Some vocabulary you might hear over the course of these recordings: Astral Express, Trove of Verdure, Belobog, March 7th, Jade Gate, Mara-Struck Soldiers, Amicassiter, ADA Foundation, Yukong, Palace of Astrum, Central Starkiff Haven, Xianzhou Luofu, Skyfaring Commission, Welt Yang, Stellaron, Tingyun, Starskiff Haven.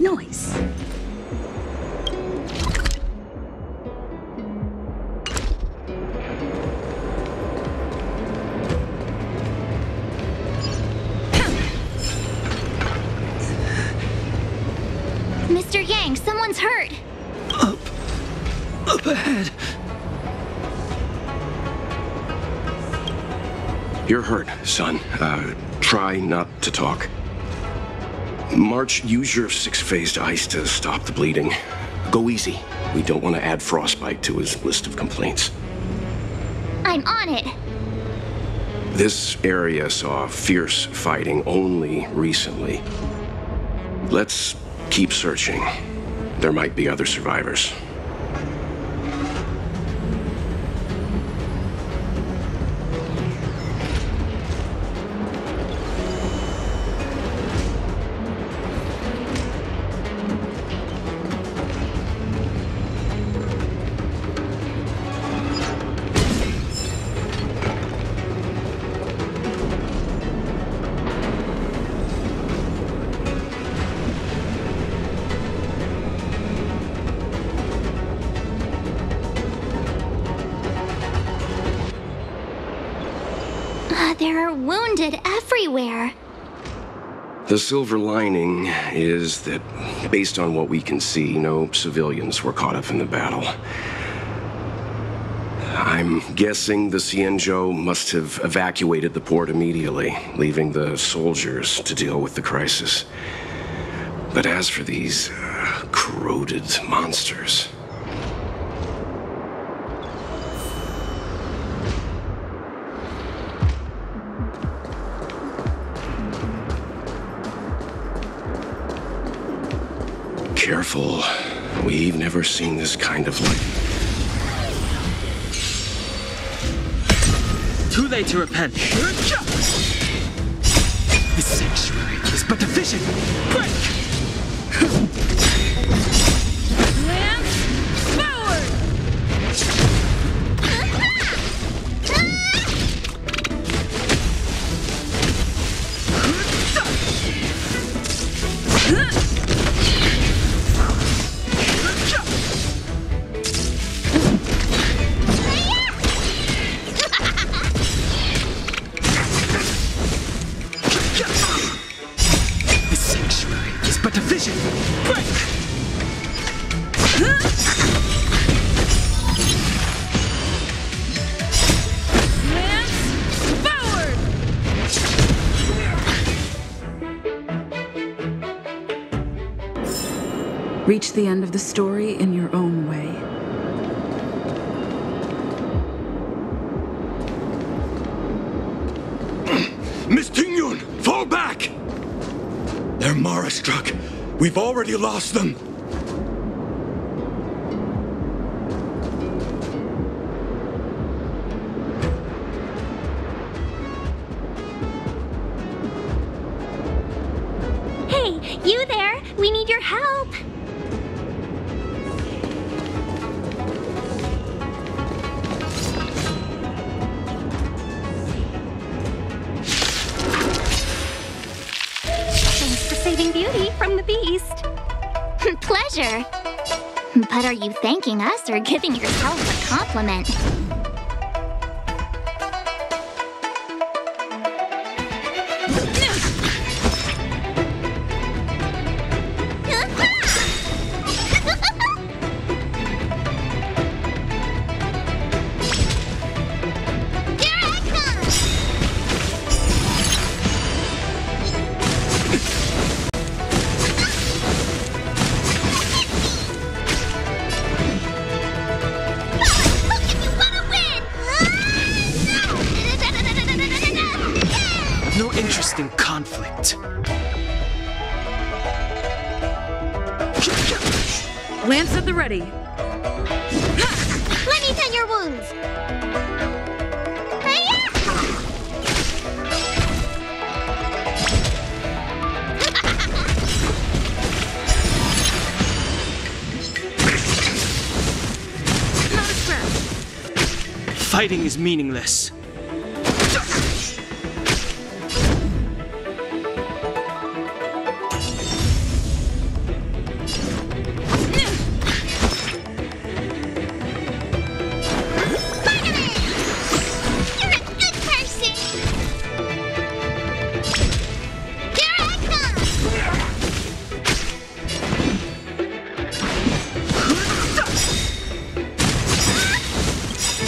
Noise. Mr. Yang, someone's hurt. Up ahead. You're hurt, son. Try not to talk. March, use your six-phased ice to stop the bleeding. Go easy. We don't want to add frostbite to his list of complaints. I'm on it. This area saw fierce fighting only recently. Let's keep searching. There might be other survivors. The silver lining is that, based on what we can see, no civilians were caught up in the battle. I'm guessing the Xianzhou must have evacuated the port immediately, leaving the soldiers to deal with the crisis. But as for these corroded monsters... Careful. We've never seen this kind of light. Too late to repent. The sanctuary is but a vision. Break! Lance forward! Reach the end of the story in your own way. Miss Tingyun, fall back! They're Mara-struck. We've already lost them. But are you thanking us or giving yourself a compliment? Fighting is meaningless.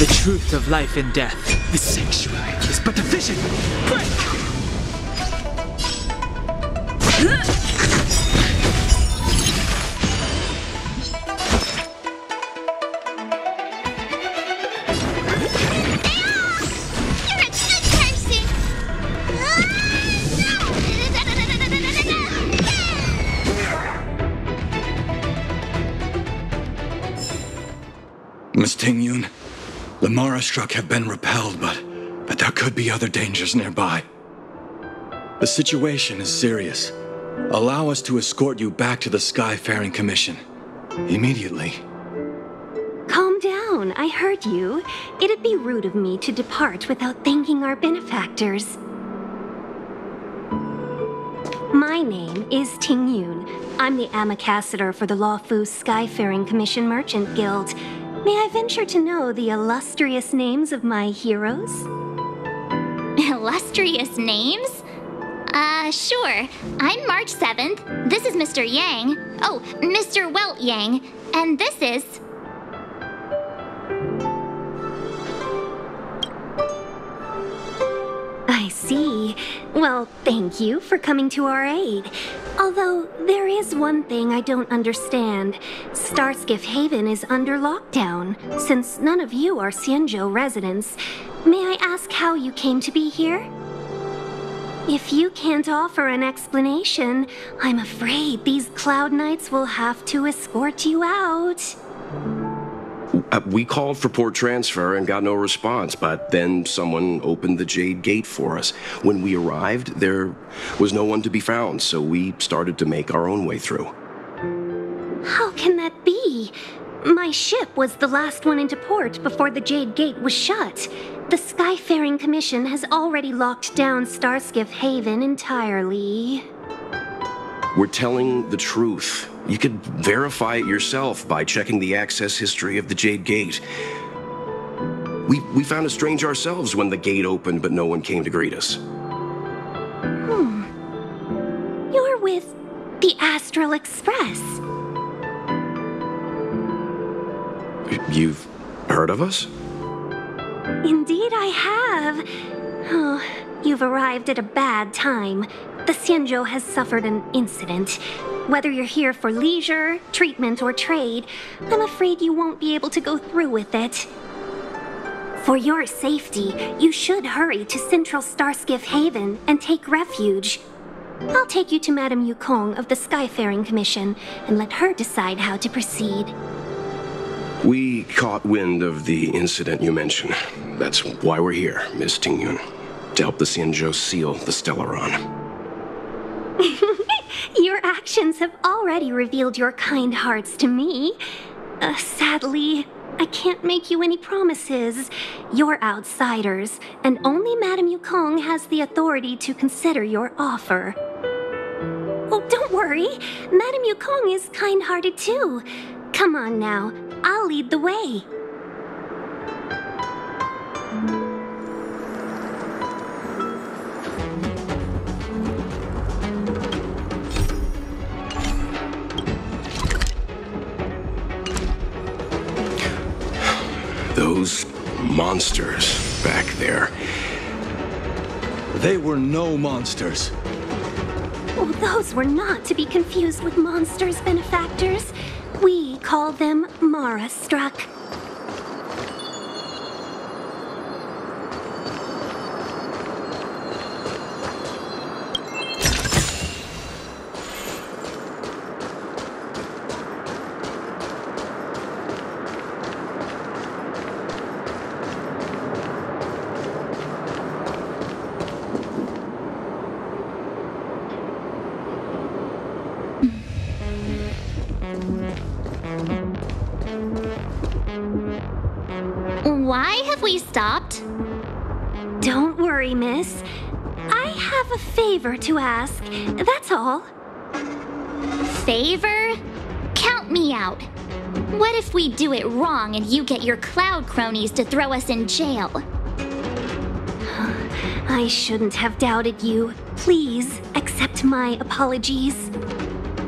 the truth of life and death. The sanctuary is but a vision. Break! Tingyun, the Mara-Struck have been repelled, but there could be other dangers nearby. The situation is serious. Allow us to escort you back to the Skyfaring Commission. Immediately. Calm down, I heard you. It'd be rude of me to depart without thanking our benefactors. My name is Tingyun. I'm the Amicassiter for the Luofu Skyfaring Commission Merchant Guild. May I venture to know the illustrious names of my heroes? Illustrious names? Sure. I'm March 7th. This is Mr. Yang. Oh, Mr. Welt Yang. And this is... I see. Well, thank you for coming to our aid. Although, there is one thing I don't understand. Starskiff Haven is under lockdown, since none of you are Xianzhou residents. May I ask how you came to be here? If you can't offer an explanation, I'm afraid these Cloud Knights will have to escort you out. We called for port transfer and got no response, but then someone opened the Jade Gate for us. When we arrived, there was no one to be found, so we started to make our own way through. How can that be? My ship was the last one into port before the Jade Gate was shut. The Skyfaring Commission has already locked down Starskiff Haven entirely. We're telling the truth. You could verify it yourself by checking the access history of the Jade Gate. We found it strange ourselves when the gate opened, but no one came to greet us. You're with the Astral Express. You've heard of us? Indeed I have. Oh, you've arrived at a bad time. The Xianzhou has suffered an incident. Whether you're here for leisure, treatment, or trade, I'm afraid you won't be able to go through with it. For your safety, you should hurry to Central Starkiff Haven and take refuge. I'll take you to Madame Yukong of the Skyfaring Commission and let her decide how to proceed. We caught wind of the incident you mentioned. That's why we're here, Miss Tingyun, to help the Xianzhou seal the Stellaron. Your actions have already revealed your kind hearts to me. Sadly, I can't make you any promises. You're outsiders, and only Madame Yukong has the authority to consider your offer. Oh, don't worry. Madame Yukong is kind-hearted too. Come on now, I'll lead the way. Those monsters back there. They were no monsters. Well, those were not to be confused with monsters, benefactors. We call them Mara-Struck. Why have we stopped? Don't worry, miss. I have a favor to ask, that's all. Favor? Count me out. What if we do it wrong and you get your cloud cronies to throw us in jail? I shouldn't have doubted you. Please accept my apologies.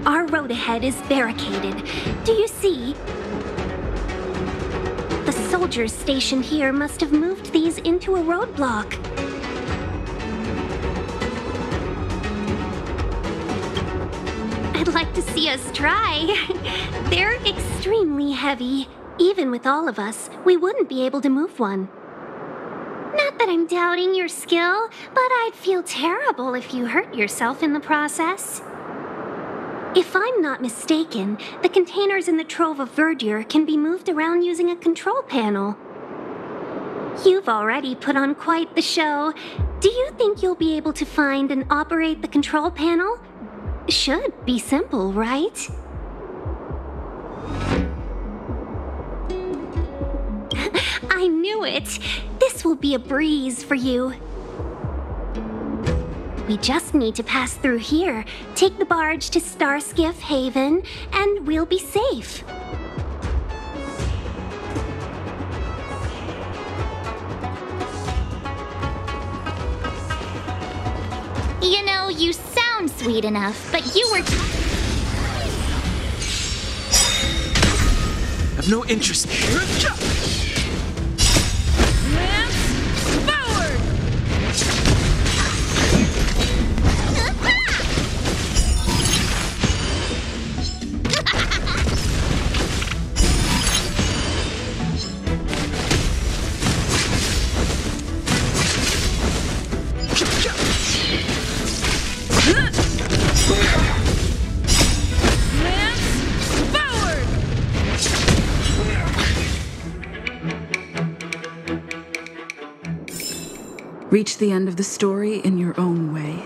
Our road ahead is barricaded. Do you see? The soldiers stationed here must have moved these into a roadblock. I'd like to see us try. They're extremely heavy. Even with all of us, we wouldn't be able to move one. Not that I'm doubting your skill, but I'd feel terrible if you hurt yourself in the process. If I'm not mistaken, the containers in the Trove of Verdure can be moved around using a control panel. You've already put on quite the show. Do you think you'll be able to find and operate the control panel? Should be simple, right? I knew it! This will be a breeze for you. We just need to pass through here, take the barge to Starskiff Haven, and we'll be safe. You know, you sound sweet enough, but you were... I have no interest. Reach the end of the story in your own way.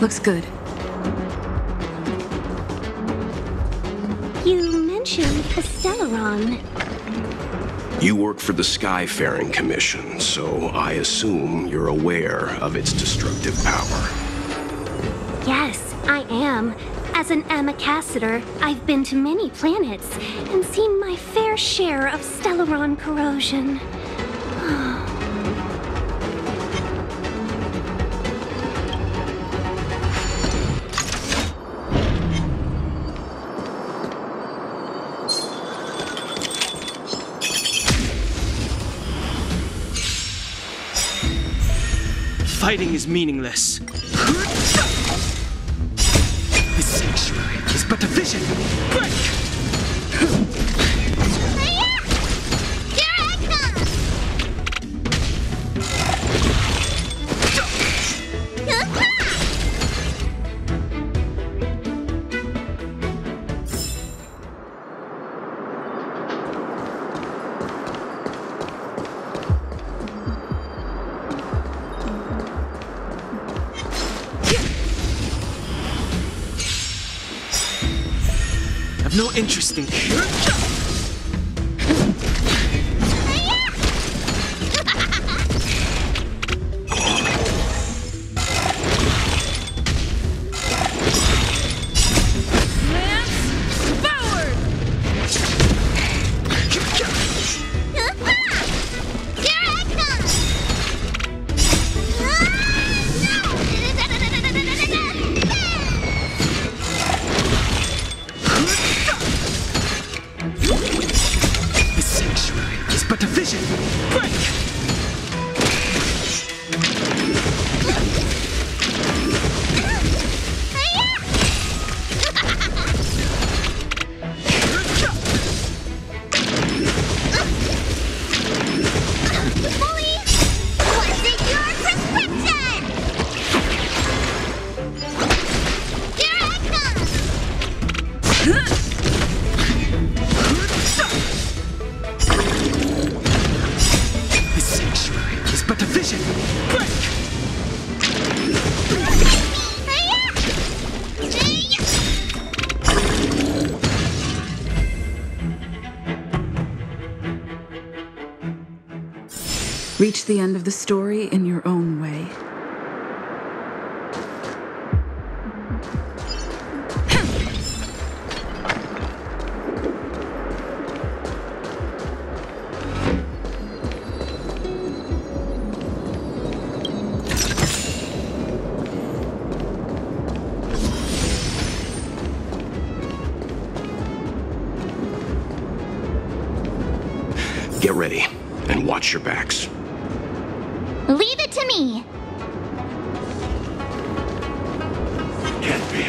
Looks good. You mentioned the Stellaron. You work for the Skyfaring Commission, so I assume you're aware of its destructive power. Yes, I am. As an Amicassiter, I've been to many planets and seen my fair share of Stellaron corrosion. Fighting is meaningless. This sanctuary is but a vision. Break! No interesting. Reach the end of the story in your own way. Get ready, and watch your backs. Leave it to me! Can't be.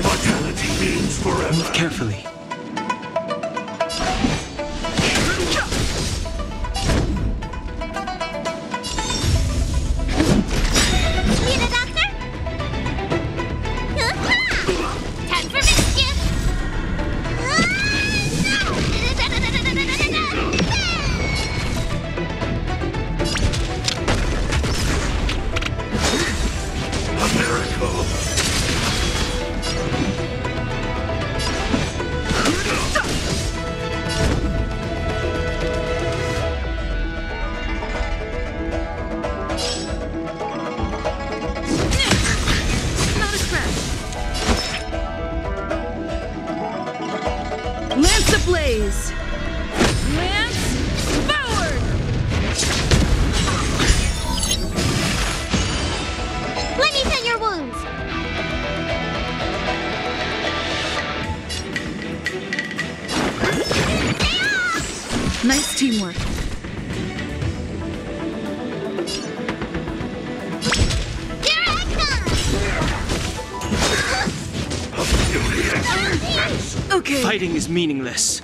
Immortality means forever. Move carefully. Fighting is meaningless.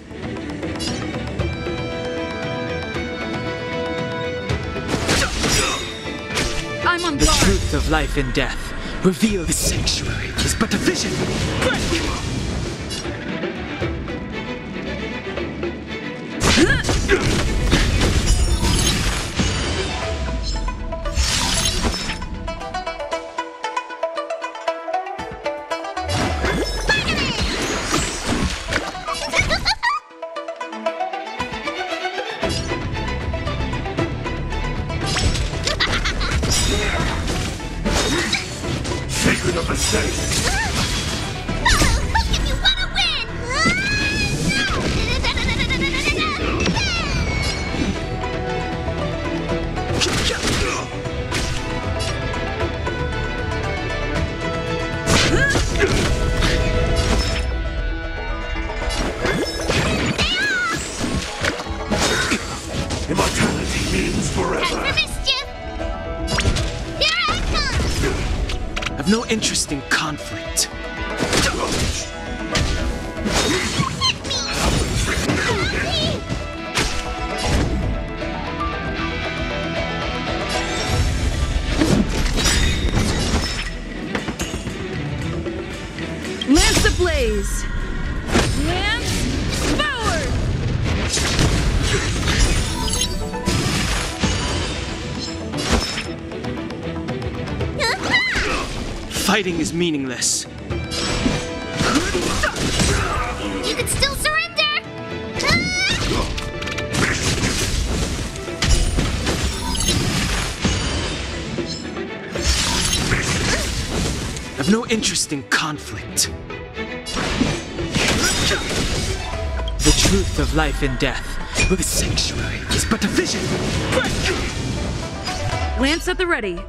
I'm on guard. The truth of life and death revealed. This sanctuary is but a vision. Break! Fighting is meaningless. You can still surrender! I've no interest in conflict. The truth of life and death with a sanctuary is but a vision. Break! Lance at the ready.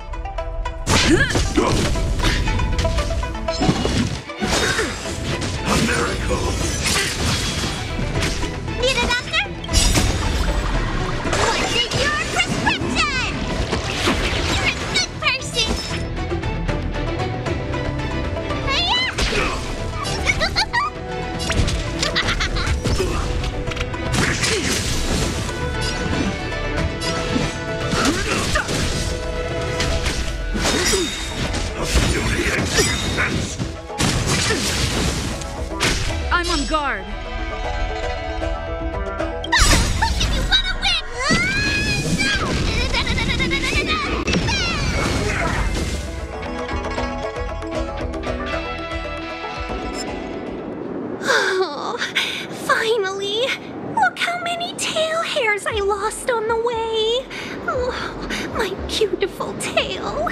Need a doctor? What is your prescription? You're a good person. Hiya! I'm on lost on the way. Oh, my beautiful tail.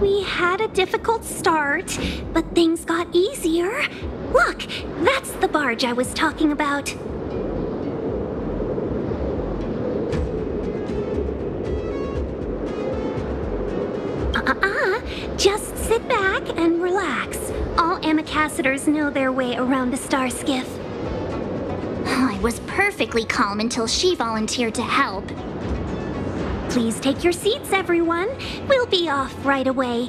We had a difficult start, but things got easier. Look, that's the barge I was talking about. Just sit back and relax. All Amicassiters know their way around the Starskiff. Oh, I was perfectly calm until she volunteered to help. Please take your seats, everyone. We'll be off right away.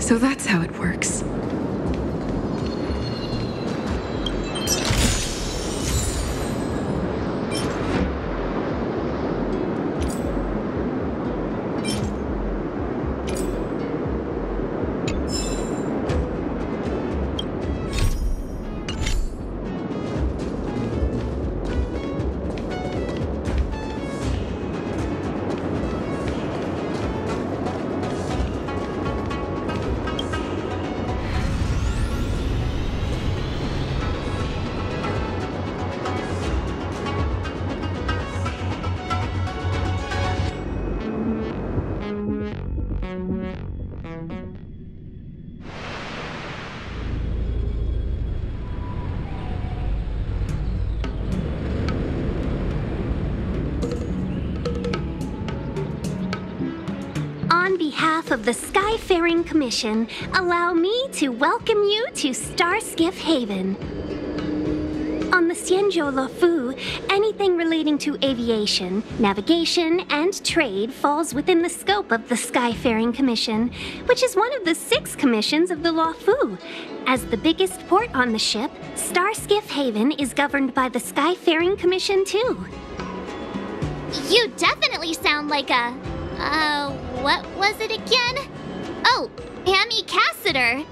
So that's how it works. Of the Skyfaring Commission, allow me to welcome you to Starskiff Haven. On the Xianzhou Luofu, anything relating to aviation, navigation, and trade falls within the scope of the Skyfaring Commission, which is one of the 6 commissions of the Luofu. As the biggest port on the ship, Starskiff Haven is governed by the Skyfaring Commission too. You definitely sound like a... what was it again? Oh, Amicassiter!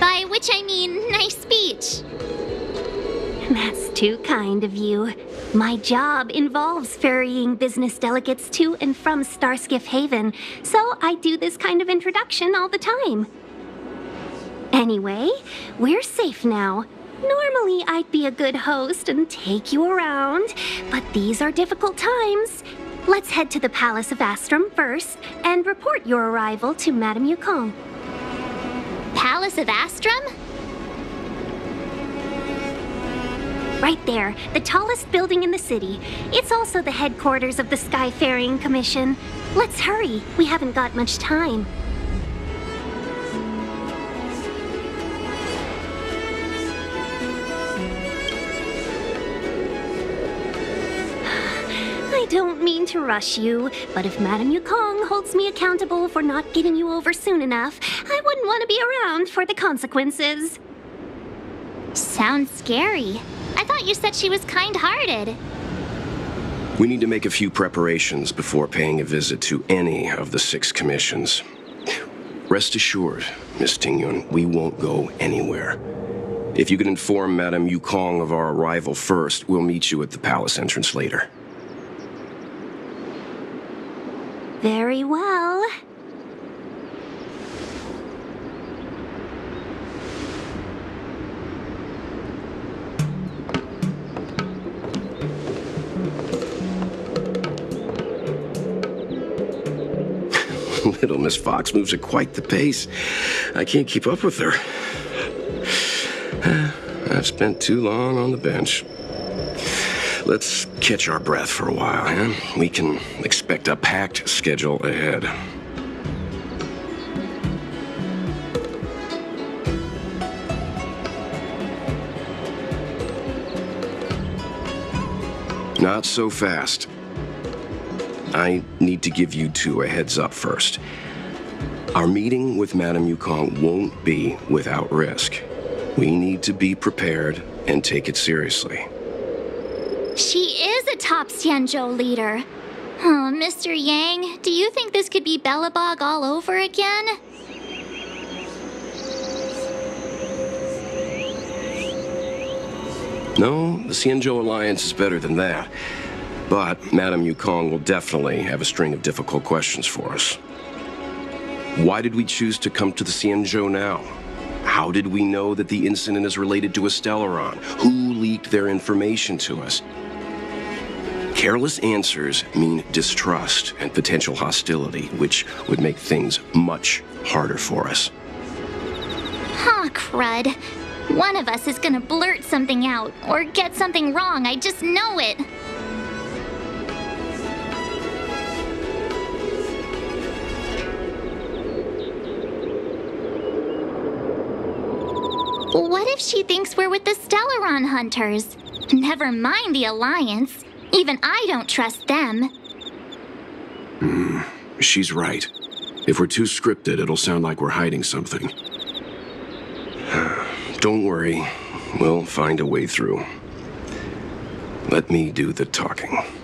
By which I mean, nice speech. That's too kind of you. My job involves ferrying business delegates to and from Starskiff Haven, so I do this kind of introduction all the time. Anyway, we're safe now. Normally, I'd be a good host and take you around, but these are difficult times. Let's head to the Palace of Astrum first, and report your arrival to Madame Yukong. Palace of Astrum? Right there, the tallest building in the city. It's also the headquarters of the Skyfaring Commission. Let's hurry, we haven't got much time. I don't mean to rush you, but if Madame Yukong holds me accountable for not getting you over soon enough, I wouldn't want to be around for the consequences. Sounds scary. I thought you said she was kind-hearted. We need to make a few preparations before paying a visit to any of the 6 commissions. Rest assured, Miss Tingyun, we won't go anywhere. If you can inform Madame Yukong of our arrival first, we'll meet you at the palace entrance later. Very well. Little Miss Fox moves at quite the pace. I can't keep up with her. I've spent too long on the bench. Let's catch our breath for a while, huh? We can expect a packed schedule ahead. Not so fast. I need to give you two a heads up first. Our meeting with Madame Yukong won't be without risk. We need to be prepared and take it seriously. She is a top Xianzhou leader. Oh, Mr. Yang, do you think this could be Belobog all over again? No, the Xianzhou Alliance is better than that. But Madame Yukong will definitely have a string of difficult questions for us. Why did we choose to come to the Xianzhou now? How did we know that the incident is related to a Stellaron? Who leaked their information to us? Careless answers mean distrust and potential hostility, which would make things much harder for us. Ah, crud. One of us is gonna blurt something out or get something wrong. I just know it. What if she thinks we're with the Stellaron hunters? Never mind the Alliance. Even I don't trust them. She's right. If we're too scripted, it'll sound like we're hiding something. Don't worry. We'll find a way through. Let me do the talking.